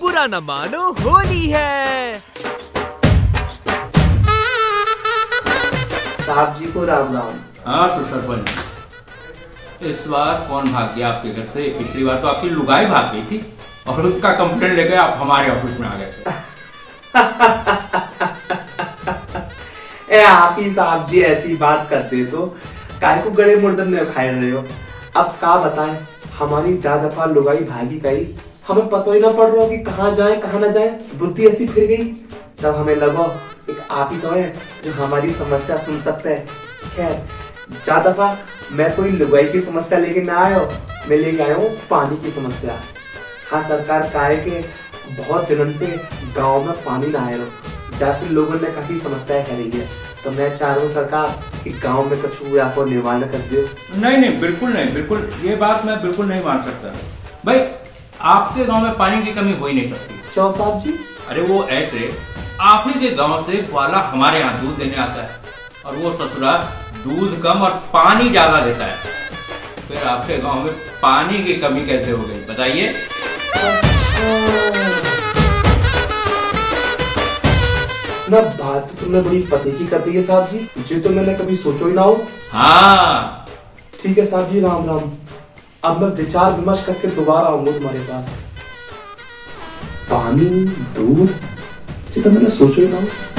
बुरा न मानो होली है। साहब जी को राम राम। हाँ तो सरपंच, इस बार कौन भाग गया आपके घर से? पिछली बार तो आपकी लुगाई भाग गई थी और उसका कंप्लेंट लेकर आप हमारे ऑफिस में आ गए थे। आप ही साहब जी ऐसी बात करते तो काय को गड़े मुर्दन में खाए रहे हो। अब का बताएं, हमारी ज्यादा दफा लुगाई भागी गई, हमें पता ही ना पड़ रहा हो कि कहाँ जाए कहाँ ना जाए। बुद्धि ऐसी फिर गई, तब हमें लगा एक आप ही तो है जो हमारी समस्या सुन सकते हैं। खैर ज्यादा दफा मैं कोई लुगाई की समस्या लेके ना आया हो, मैं लेके आया हूँ पानी की समस्या। हाँ, सरकार कार्य के बहुत दिनों से गाँव में पानी ना आया हो, जैसे लोगों ने काफी समस्याएं है रही है, तो मैं चाह रहा हूँ सरकार कि गांव में कछु आपको निवारण कर दियो। नहीं नहीं, बिल्कुल नहीं, बिल्कुल ये बात मैं बिल्कुल नहीं मान सकता भाई। आपके गांव में पानी की कमी हो ही नहीं सकती। क्यों साहब जी? अरे वो ऐसे, आप ही के गांव से वाला हमारे यहाँ दूध देने आता है और वो ससुराल दूध कम और पानी ज्यादा देता है, फिर आपके गांव में पानी की कमी कैसे हो गई बताइए? ना बात तो तुमने बड़ी पते की कर दी है साहब जी, जो तो मैंने कभी सोचो ही ना हो। हाँ ठीक है साहब जी, राम राम। अब मैं विचार विमर्श करके दोबारा आऊंगा तुम्हारे पास। पानी दूध जो तो मैंने सोचो ही ना हो।